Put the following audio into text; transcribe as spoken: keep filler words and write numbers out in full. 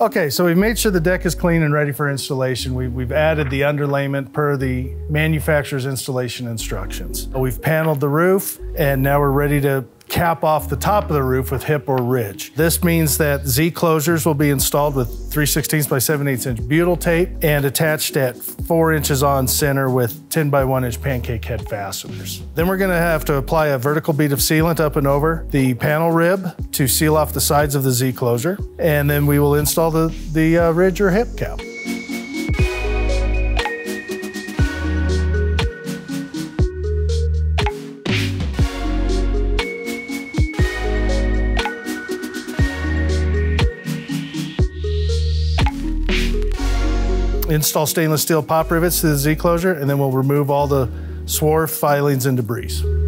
Okay, so we've made sure the deck is clean and ready for installation. We've, we've added the underlayment per the manufacturer's installation instructions. We've paneled the roof, and now we're ready to cap off the top of the roof with hip or ridge. This means that Z closures will be installed with three sixteenths by seven eighths inch butyl tape and attached at four inches on center with ten by one inch pancake head fasteners. Then we're gonna have to apply a vertical bead of sealant up and over the panel rib to seal off the sides of the Z closure. And then we will install the, the uh, ridge or hip cap. Install stainless steel pop rivets to the Z closure, and then we'll remove all the swarf, filings, and debris.